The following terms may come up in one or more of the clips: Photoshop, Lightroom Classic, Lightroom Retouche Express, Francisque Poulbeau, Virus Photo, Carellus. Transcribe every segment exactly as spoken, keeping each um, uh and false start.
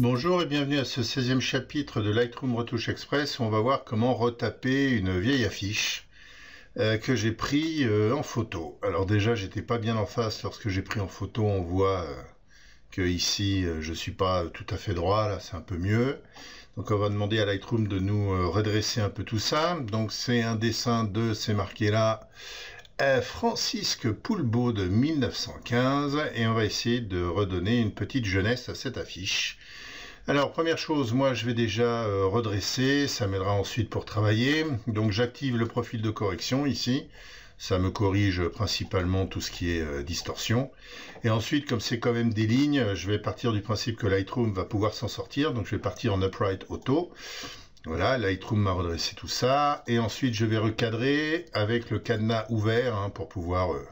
Bonjour et bienvenue à ce seizième chapitre de Lightroom Retouche Express où on va voir comment retaper une vieille affiche euh, que j'ai pris euh, en photo. Alors déjà j'étais pas bien en face lorsque j'ai pris en photo, on voit euh, que ici euh, je suis pas tout à fait droit, là c'est un peu mieux. Donc on va demander à Lightroom de nous euh, redresser un peu tout ça. Donc c'est un dessin de, c'est marqué là, euh, Francisque Poulbeau de mille neuf cent quinze et on va essayer de redonner une petite jeunesse à cette affiche. Alors première chose, moi je vais déjà euh, redresser, ça m'aidera ensuite pour travailler. Donc j'active le profil de correction ici, ça me corrige principalement tout ce qui est euh, distorsion. Et ensuite, comme c'est quand même des lignes, je vais partir du principe que Lightroom va pouvoir s'en sortir, donc je vais partir en Upright Auto. Voilà, Lightroom m'a redressé tout ça, et ensuite je vais recadrer avec le cadenas ouvert hein, pour pouvoir euh,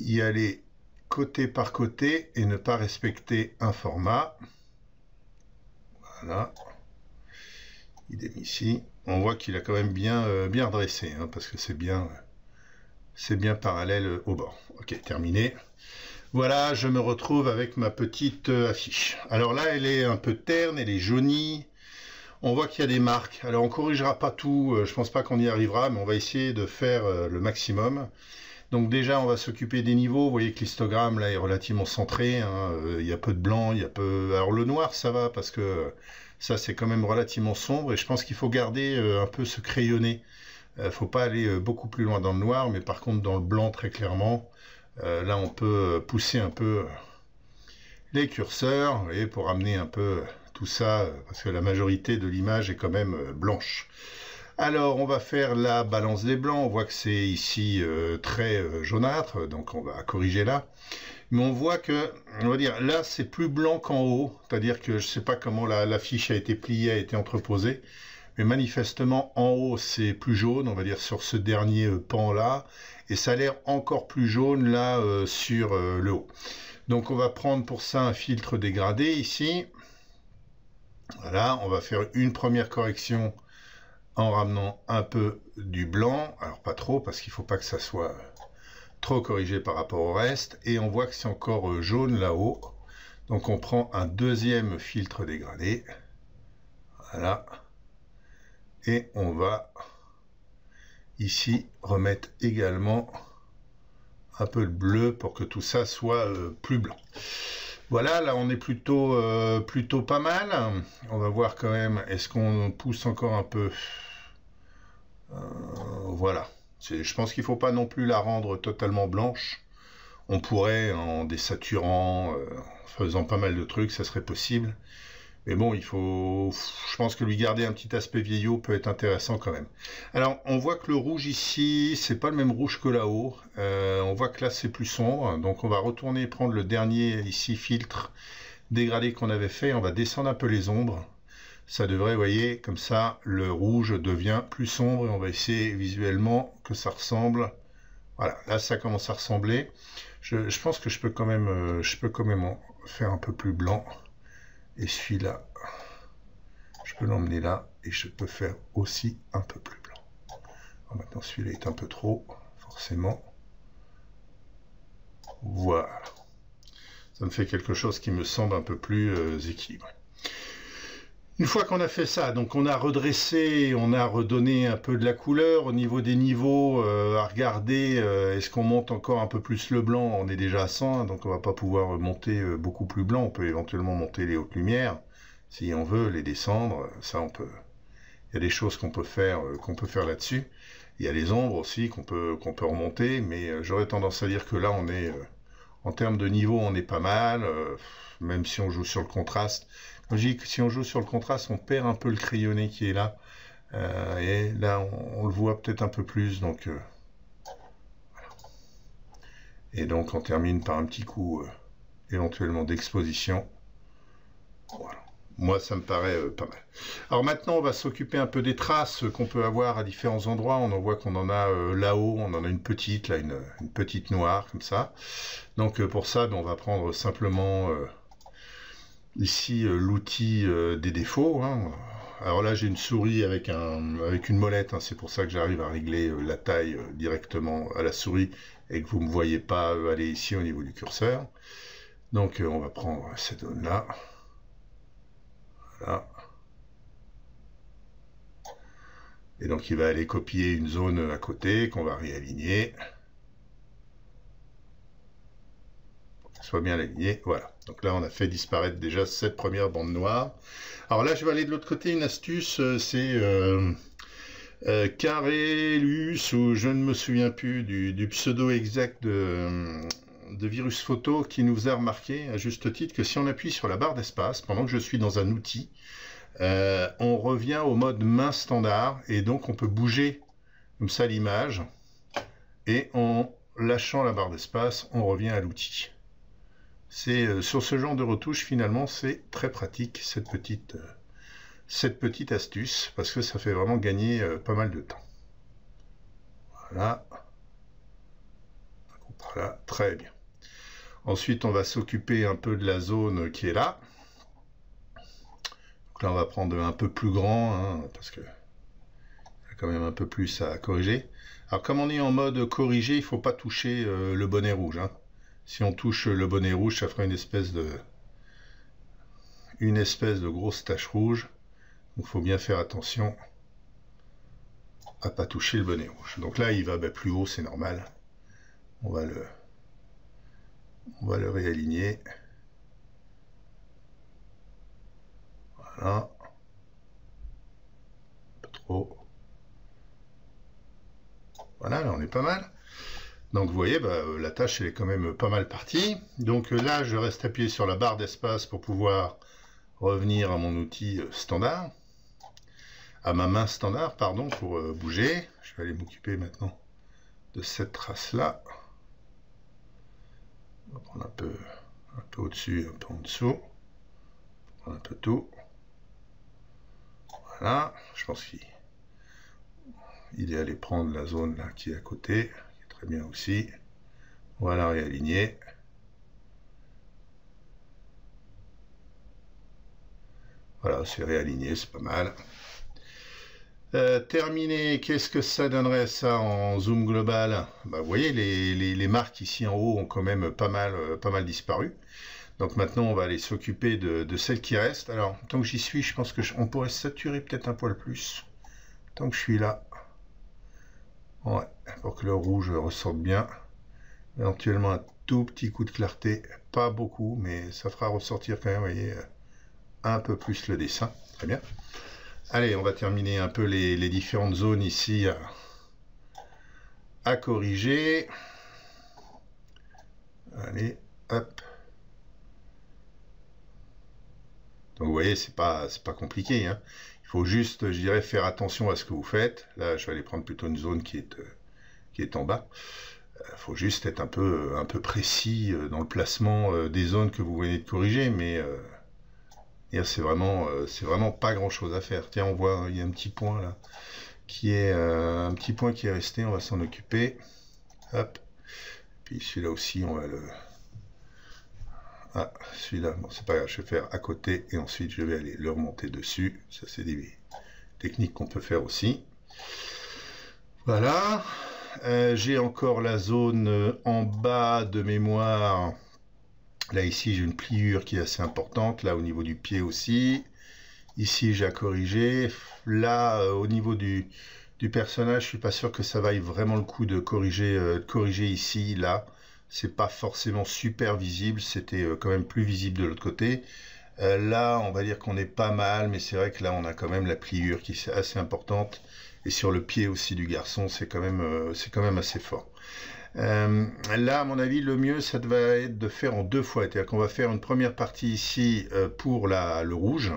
y aller côté par côté et ne pas respecter un format. Voilà, il est mis ici. On voit qu'il a quand même bien, euh, bien redressé, hein, parce que c'est bien, c'est bien parallèle au bord. Ok, terminé. Voilà, je me retrouve avec ma petite euh, affiche. Alors là, elle est un peu terne, elle est jaunie. On voit qu'il y a des marques. Alors on ne corrigera pas tout, euh, je ne pense pas qu'on y arrivera, mais on va essayer de faire euh, le maximum. Donc déjà, on va s'occuper des niveaux. Vous voyez que l'histogramme, là, est relativement centré. Hein. Il y a peu de blanc, il y a peu... Alors le noir, ça va, parce que ça, c'est quand même relativement sombre. Et je pense qu'il faut garder un peu ce crayonné. Il ne faut pas aller beaucoup plus loin dans le noir. Mais par contre, dans le blanc, très clairement, là, on peut pousser un peu les curseurs. Vous voyez, pour amener un peu tout ça, parce que la majorité de l'image est quand même blanche. Alors on va faire la balance des blancs, on voit que c'est ici euh, très euh, jaunâtre, donc on va corriger là. Mais on voit que, on va dire, là c'est plus blanc qu'en haut, c'est-à-dire que je ne sais pas comment la, la fiche a été pliée, a été entreposée, mais manifestement en haut c'est plus jaune, on va dire sur ce dernier euh, pan là, et ça a l'air encore plus jaune là euh, sur euh, le haut. Donc on va prendre pour ça un filtre dégradé ici. Voilà, on va faire une première correction en ramenant un peu du blanc, alors pas trop parce qu'il ne faut pas que ça soit trop corrigé par rapport au reste, et on voit que c'est encore jaune là-haut, donc on prend un deuxième filtre dégradé, voilà, et on va ici remettre également un peu de bleu pour que tout ça soit plus blanc. Voilà, là on est plutôt, euh, plutôt pas mal. On va voir quand même, est-ce qu'on pousse encore un peu euh, voilà. Je pense qu'il ne faut pas non plus la rendre totalement blanche. On pourrait, en désaturant, euh, en faisant pas mal de trucs, ça serait possible. Mais bon, il faut. Je pense que lui garder un petit aspect vieillot peut être intéressant quand même. Alors, on voit que le rouge ici, c'est pas le même rouge que là-haut. Euh, on voit que là, c'est plus sombre. Donc, on va retourner prendre le dernier ici filtre dégradé qu'on avait fait. On va descendre un peu les ombres. Ça devrait, vous voyez, comme ça, le rouge devient plus sombre. Et on va essayer visuellement que ça ressemble. Voilà, là, ça commence à ressembler. Je, je pense que je peux quand même, je peux quand même en faire un peu plus blanc. Et celui-là, je peux l'emmener là et je peux faire aussi un peu plus blanc. Alors maintenant, celui-là est un peu trop, forcément. Voilà. Ça me fait quelque chose qui me semble un peu plus euh, équilibré. Une fois qu'on a fait ça, donc on a redressé, on a redonné un peu de la couleur. Au niveau des niveaux, euh, à regarder, euh, est-ce qu'on monte encore un peu plus le blanc? On est déjà à cent, hein, donc on ne va pas pouvoir monter beaucoup plus blanc. On peut éventuellement monter les hautes lumières, si on veut, les descendre. Ça, on peut. Il y a des choses qu'on peut faire, qu'on peut faire là-dessus. Il y a les ombres aussi qu'on peut, qu'on peut remonter, mais j'aurais tendance à dire que là, on est, en termes de niveau, on est pas mal, euh, même si on joue sur le contraste. Si on joue sur le contraste, on perd un peu le crayonné qui est là. Euh, et là, on, on le voit peut-être un peu plus. Donc, euh, voilà. Et donc, on termine par un petit coup euh, éventuellement d'exposition. Voilà. Moi, ça me paraît euh, pas mal. Alors maintenant, on va s'occuper un peu des traces qu'on peut avoir à différents endroits. On en voit qu'on en a euh, là-haut. On en a une petite, là, une, une petite noire, comme ça. Donc, euh, pour ça, ben, on va prendre simplement... Euh, Ici, euh, l'outil euh, des défauts. Hein. Alors là, j'ai une souris avec, un, avec une molette. Hein. C'est pour ça que j'arrive à régler euh, la taille euh, directement à la souris et que vous ne me voyez pas euh, aller ici au niveau du curseur. Donc, euh, on va prendre cette zone-là. Voilà. Et donc il va aller copier une zone à côté qu'on va réaligner. Soit bien aligné, voilà. Donc là, on a fait disparaître déjà cette première bande noire. Alors là, je vais aller de l'autre côté. Une astuce, c'est euh, euh, Carellus, ou je ne me souviens plus du, du pseudo exact de, de Virus Photo, qui nous a remarqué à juste titre que si on appuie sur la barre d'espace pendant que je suis dans un outil, euh, on revient au mode main standard et donc on peut bouger comme ça l'image et en lâchant la barre d'espace, on revient à l'outil. C'est euh, sur ce genre de retouche, finalement, c'est très pratique, cette petite, euh, cette petite astuce, parce que ça fait vraiment gagner euh, pas mal de temps. Voilà. Voilà, très bien. Ensuite, on va s'occuper un peu de la zone qui est là. Donc là, on va prendre un peu plus grand, hein, parce que il y a quand même un peu plus à corriger. Alors, comme on est en mode corrigé, il ne faut pas toucher euh, le bonnet rouge, hein. Si on touche le bonnet rouge, ça fera une espèce de une espèce de grosse tache rouge. Donc il faut bien faire attention à ne pas toucher le bonnet rouge. Donc là, il va ben, plus haut, c'est normal. On va le on va le réaligner. Voilà. Pas trop. Voilà, là on est pas mal. Donc vous voyez, bah, la tâche elle est quand même pas mal partie. Donc là, je reste appuyé sur la barre d'espace pour pouvoir revenir à mon outil standard, à ma main standard, pardon, pour euh, bouger. Je vais aller m'occuper maintenant de cette trace-là. On va prendre un peu, un peu au-dessus, un peu en dessous. On va prendre un peu tout. Voilà, je pense qu'il est allé prendre la zone là qui est à côté. Bien aussi, on va la réaligner. Voilà, c'est réaligné, c'est pas mal. Euh, terminé, qu'est-ce que ça donnerait ça en zoom global? Bah, vous voyez, les, les, les marques ici en haut ont quand même pas mal, pas mal disparu. Donc maintenant, on va aller s'occuper de, de celles qui restent. Alors, tant que j'y suis, je pense que je, on pourrait saturer peut-être un poil plus. Tant que je suis là. Ouais, pour que le rouge ressorte bien. Éventuellement un tout petit coup de clarté, pas beaucoup, mais ça fera ressortir quand même, vous voyez, un peu plus le dessin. Très bien. Allez, on va terminer un peu les, les différentes zones ici à, à corriger. Allez, hop. Donc vous voyez, c'est pas, c'est pas compliqué, hein. Faut juste, je dirais, faire attention à ce que vous faites. Là, je vais aller prendre plutôt une zone qui est, qui est en bas. Il faut juste être un peu, un peu précis dans le placement des zones que vous venez de corriger, mais euh, c'est vraiment, c'est vraiment pas grand-chose à faire. Tiens, on voit, il y a un petit point là, qui est euh, un petit point qui est resté. On va s'en occuper. Hop. Puis celui-là aussi, on va le. Ah, celui-là, bon, c'est pas grave, je vais faire à côté et ensuite je vais aller le remonter dessus. Ça, c'est des techniques qu'on peut faire aussi. Voilà. Euh, j'ai encore la zone en bas de mémoire. Là, ici, j'ai une pliure qui est assez importante. Là, au niveau du pied aussi. Ici, j'ai à corriger. Là, euh, au niveau du, du personnage, je suis pas sûr que ça vaille vraiment le coup de corriger, euh, de corriger ici, là. C'est pas forcément super visible, c'était quand même plus visible de l'autre côté. Euh, là, on va dire qu'on est pas mal, mais c'est vrai que là, on a quand même la pliure qui est assez importante. Et sur le pied aussi du garçon, c'est quand même, euh, c'est quand même assez fort. Euh, là, à mon avis, le mieux, ça va être de faire en deux fois. C'est-à-dire qu'on va faire une première partie ici euh, pour la, le rouge.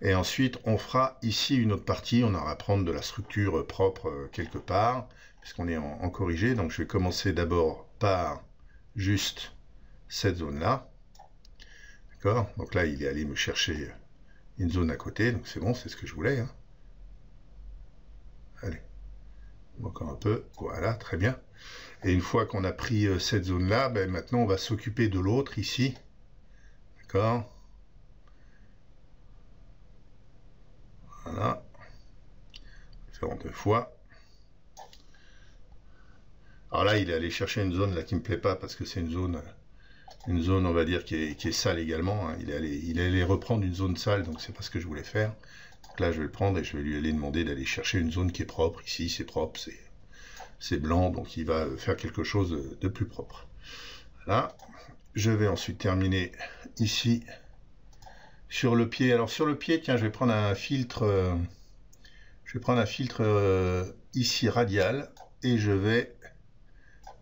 Et ensuite, on fera ici une autre partie. On aura à prendre de la structure propre euh, quelque part, puisqu'on est en, en corrigé. Donc, je vais commencer d'abord par... juste cette zone là, d'accord. Donc là, il est allé me chercher une zone à côté, donc c'est bon, c'est ce que je voulais, hein. Allez, encore un peu, voilà, très bien. Et une fois qu'on a pris cette zone là, ben maintenant on va s'occuper de l'autre ici, d'accord. Voilà, on va faire en deux fois. Alors là, il est allé chercher une zone là qui me plaît pas parce que c'est une zone une zone, on va dire, qui est, qui est sale également. Hein. Il est allé, il est allé reprendre une zone sale, donc c'est pas ce que je voulais faire. Donc là, je vais le prendre et je vais lui aller demander d'aller chercher une zone qui est propre. Ici, c'est propre, c'est blanc, donc il va faire quelque chose de plus propre. Voilà. Je vais ensuite terminer ici sur le pied. Alors sur le pied, tiens, je vais prendre un filtre, euh, je vais prendre un filtre euh, ici radial et je vais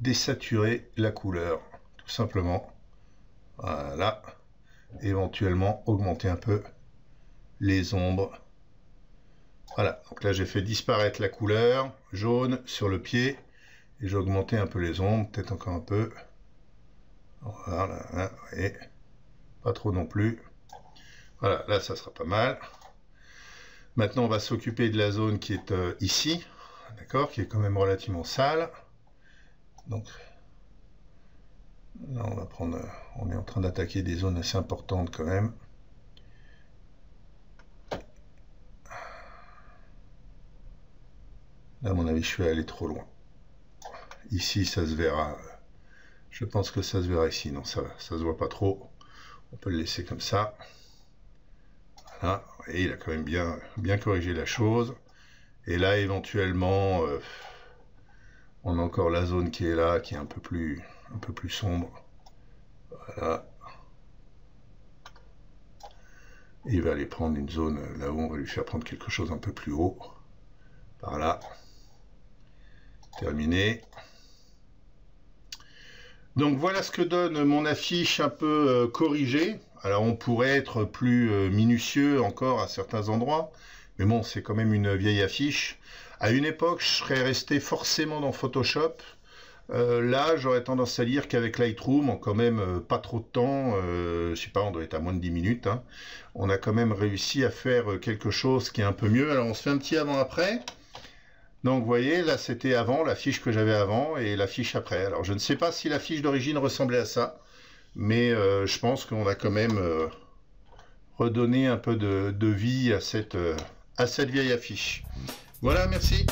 désaturer la couleur, tout simplement. Voilà. Éventuellement augmenter un peu les ombres. Voilà. Donc là, j'ai fait disparaître la couleur jaune sur le pied et j'ai augmenté un peu les ombres, peut-être encore un peu. Voilà, et pas trop non plus. Voilà, là ça sera pas mal. Maintenant on va s'occuper de la zone qui est euh, ici, d'accord, qui est quand même relativement sale. Donc là on va prendre, on est en train d'attaquer des zones assez importantes quand même. Là à mon avis je suis allé trop loin. Ici ça se verra. Je pense que ça se verra ici. Non, ça, ça se voit pas trop. On peut le laisser comme ça. Voilà. Et il a quand même bien, bien corrigé la chose. Et là, éventuellement, euh, on a encore la zone qui est là, qui est un peu plus, un peu plus sombre. Voilà. Et il va aller prendre une zone là où on va lui faire prendre quelque chose un peu plus haut. Par là. Terminé. Donc voilà ce que donne mon affiche un peu euh, corrigée. Alors on pourrait être plus euh, minutieux encore à certains endroits, mais bon, c'est quand même une vieille affiche. À une époque, je serais resté forcément dans Photoshop. Euh, là, j'aurais tendance à dire qu'avec Lightroom, en quand même euh, pas trop de temps, euh, je sais pas, on doit être à moins de dix minutes, hein, on a quand même réussi à faire quelque chose qui est un peu mieux. Alors on se fait un petit avant-après. Donc vous voyez, là c'était avant, la fiche que j'avais avant et la fiche après. Alors je ne sais pas si la fiche d'origine ressemblait à ça, mais euh, je pense qu'on a quand même euh, redonné un peu de, de vie à cette, euh, à cette vieille affiche. Voilà, merci.